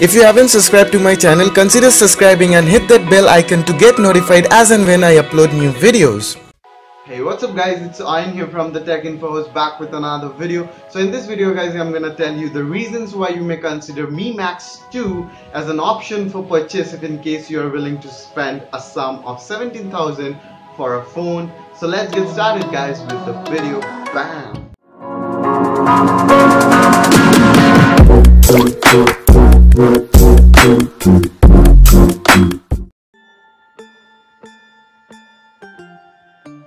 If you haven't subscribed to my channel, consider subscribing and hit that bell icon to get notified as and when I upload new videos. Hey, what's up guys, it's Ayan here from The Tech Info House, back with another video. So in this video guys, I'm gonna tell you the reasons why you may consider Mi Max 2 as an option for purchase if in case you are willing to spend a sum of 17,000 for a phone. So let's get started guys with the video. Bam!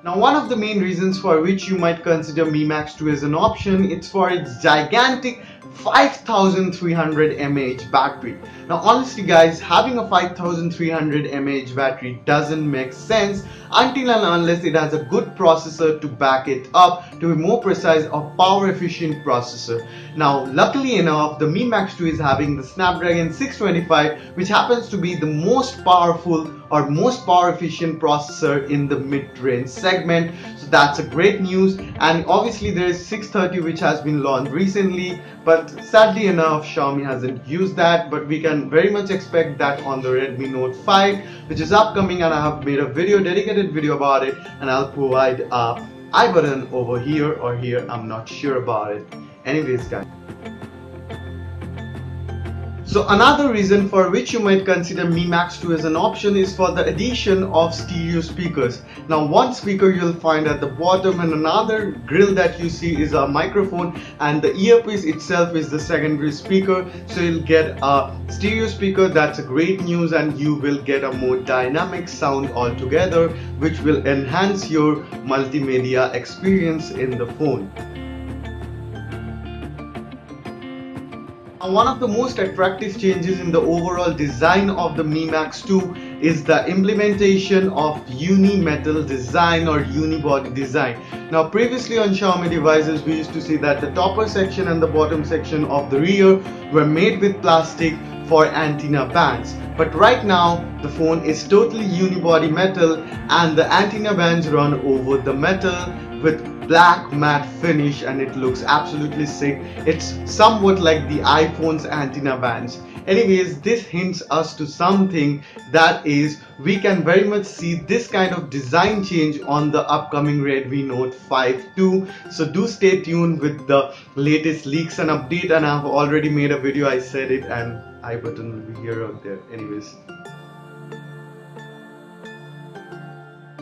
Now, one of the main reasons for which you might consider Mi Max 2 as an option, it's for its gigantic 5300 mAh battery. Now honestly guys, having a 5300 mAh battery doesn't make sense until and unless it has a good processor to back it up, to be more precise, a power efficient processor. Now luckily enough, the Mi Max 2 is having the Snapdragon 625, which happens to be the most powerful or most power efficient processor in the mid-range segment, so that's a great news. And obviously there is 630, which has been launched recently, but sadly enough Xiaomi hasn't used that, but we can very much expect that on the Redmi Note 5, which is upcoming, and I have made a video, dedicated video about it, and I'll provide a I button over here or here, I'm not sure about it. Anyways guys, so another reason for which you might consider Mi Max 2 as an option is for the addition of stereo speakers. Now one speaker you'll find at the bottom, and another grill that you see is a microphone, and the earpiece itself is the secondary speaker. So you'll get a stereo speaker, that's a great news, and you will get a more dynamic sound altogether, which will enhance your multimedia experience in the phone. One of the most attractive changes in the overall design of the Mi Max 2 is the implementation of uni-metal design or unibody design. Now previously on Xiaomi devices, we used to see that the topper section and the bottom section of the rear were made with plastic for antenna bands, but right now the phone is totally unibody metal, and the antenna bands run over the metal with black matte finish, and it looks absolutely sick. It's somewhat like the iPhone's antenna bands. Anyways, this hints us to something, that is, we can very much see this kind of design change on the upcoming Redmi Note 5 too. So do stay tuned with the latest leaks and update, and I've already made a video, I said it, and I button will be here out there. Anyways,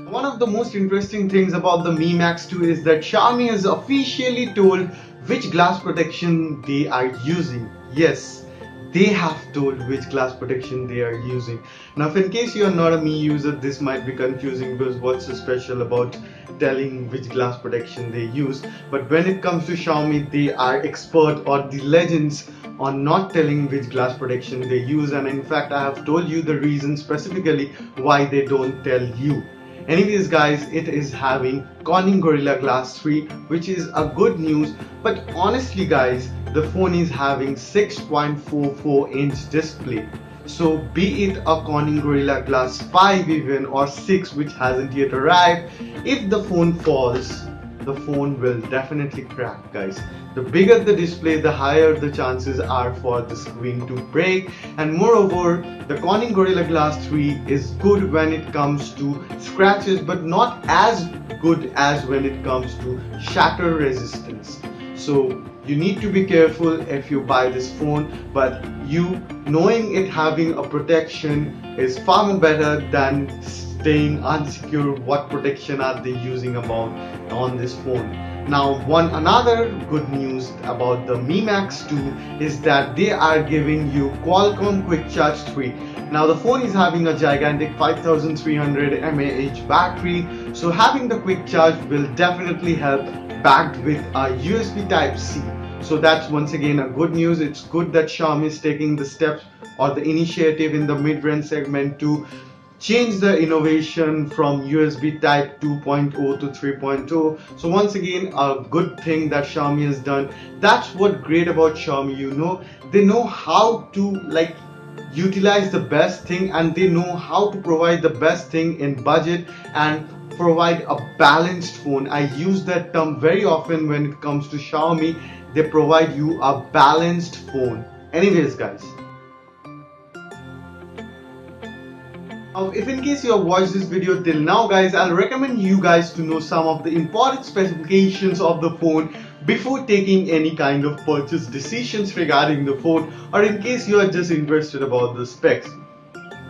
one of the most interesting things about the Mi Max 2 is that Xiaomi has officially told which glass protection they are using. Yes, they have told which glass protection they are using. Now if in case you are not a Mi user, this might be confusing, because what's so special about telling which glass protection they use? But when it comes to Xiaomi, they are expert or the legends on not telling which glass protection they use, and in fact I have told you the reason specifically why they don't tell you. Anyways guys, it is having Corning Gorilla Glass 3, which is a good news, but honestly guys, the phone is having 6.44-inch display. So be it a Corning Gorilla Glass 5 even or 6, which hasn't yet arrived, if the phone falls, the phone will definitely crack guys. The bigger the display, the higher the chances are for the screen to break, and moreover the Corning Gorilla Glass 3 is good when it comes to scratches, but not as good as when it comes to shatter resistance. So you need to be careful if you buy this phone, but you knowing it having a protection is far more better than staying unsecure what protection are they using about on this phone. Now another good news about the Mi Max 2 is that they are giving you Qualcomm Quick Charge 3. Now the phone is having a gigantic 5300 mAh battery, so having the Quick Charge will definitely help, backed with a USB Type-C. So that's once again a good news. It's good that Xiaomi is taking the steps or the initiative in the mid-range segment to change the innovation from USB type 2.0 to 3.0. so once again a good thing that Xiaomi has done. That's what great about Xiaomi, you know, they know how to like utilize the best thing, and they know how to provide the best thing in budget and provide a balanced phone. I use that term very often when it comes to Xiaomi, they provide you a balanced phone. Anyways guys, Now if in case you have watched this video till now guys, I'll recommend you guys to know some of the important specifications of the phone before taking any kind of purchase decisions regarding the phone, or in case you are just interested about the specs.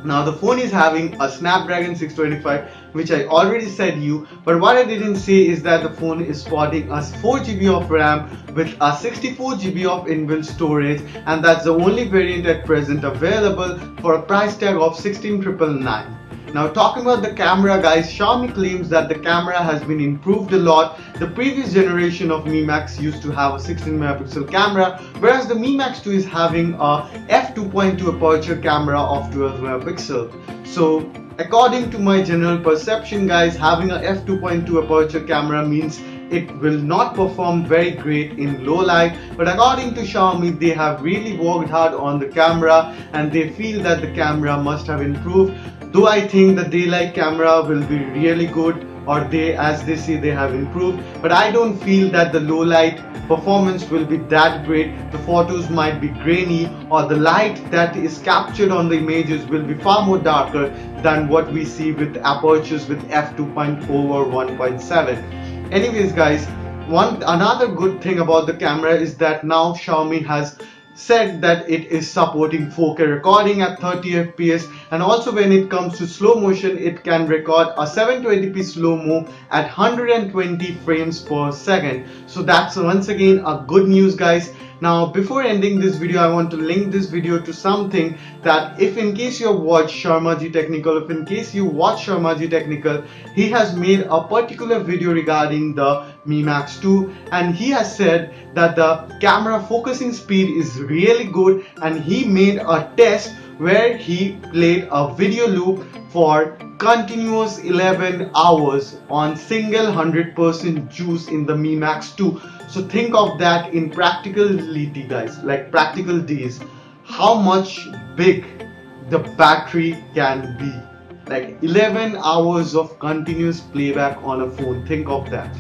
Now the phone is having a Snapdragon 625, which I already said you, but what I didn't say is that the phone is sporting a 4GB of RAM with a 64GB of inbuilt storage, and that's the only variant at present available for a price tag of 16,999. Now talking about the camera guys, Xiaomi claims that the camera has been improved a lot. The previous generation of Mi Max used to have a 16-megapixel camera, whereas the Mi Max 2 is having a f2.2 aperture camera of 12 megapixel. So according to my general perception guys, having a f2.2 aperture camera means it will not perform very great in low light, but according to Xiaomi, they have really worked hard on the camera and they feel that the camera must have improved. Though I think the daylight camera will be really good, or they, as they say, they have improved, but I don't feel that the low light performance will be that great. The photos might be grainy, or the light that is captured on the images will be far more darker than what we see with apertures with f2.0 or 1.7. Anyways guys, another good thing about the camera is that now Xiaomi has said that it is supporting 4K recording at 30 fps, and also when it comes to slow motion, it can record a 720p slow-mo at 120 frames per second. So that's once again a good news guys. Now before ending this video, I want to link this video to something that if in case you have watched Sharmaji Technical, if in case you watch Sharmaji Technical, he has made a particular video regarding the Mi Max 2, and he has said that the camera focusing speed is really good, and he made a test where he played a video loop for continuous 11 hours on single 100% juice in the Mi Max 2. So think of that in practicality guys, like practical days, how much big the battery can be, like 11 hours of continuous playback on a phone, think of that.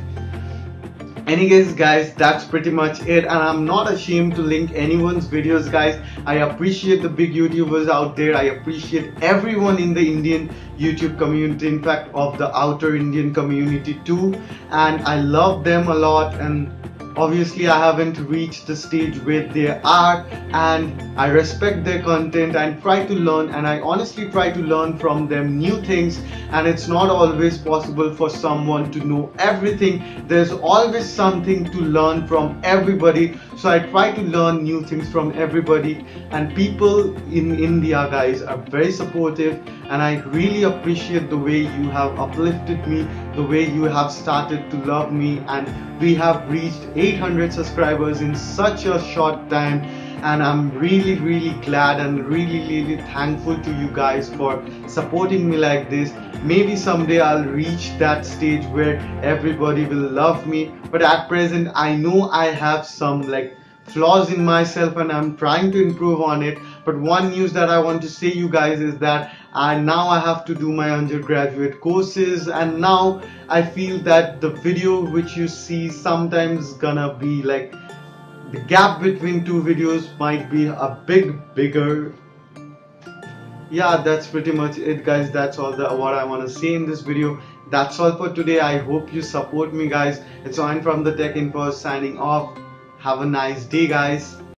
Anyways guys, that's pretty much it, and I'm not ashamed to link anyone's videos guys. I appreciate the big YouTubers out there, I appreciate everyone in the Indian YouTube community, in fact of the outer Indian community too, and I love them a lot, and obviously I haven't reached the stage where they are, and I respect their content and try to learn, and I honestly try to learn from them new things, and it's not always possible for someone to know everything. There's always something to learn from everybody, so I try to learn new things from everybody, and people in India guys are very supportive, and I really appreciate the way you have uplifted me, the way you have started to love me, and we have reached 800 subscribers in such a short time, and I'm really glad and really thankful to you guys for supporting me like this. Maybe someday I'll reach that stage where everybody will love me, but at present I know I have some like flaws in myself and I'm trying to improve on it. But one news that I want to say you guys is that I now have to do my undergraduate courses, and now I feel that the video which you see sometimes gonna be like the gap between two videos might be a bigger. Yeah, that's pretty much it guys. That's all what I want to say in this video. That's all for today. I hope you support me guys. It's Ayan from The Tech Info signing off. Have a nice day guys.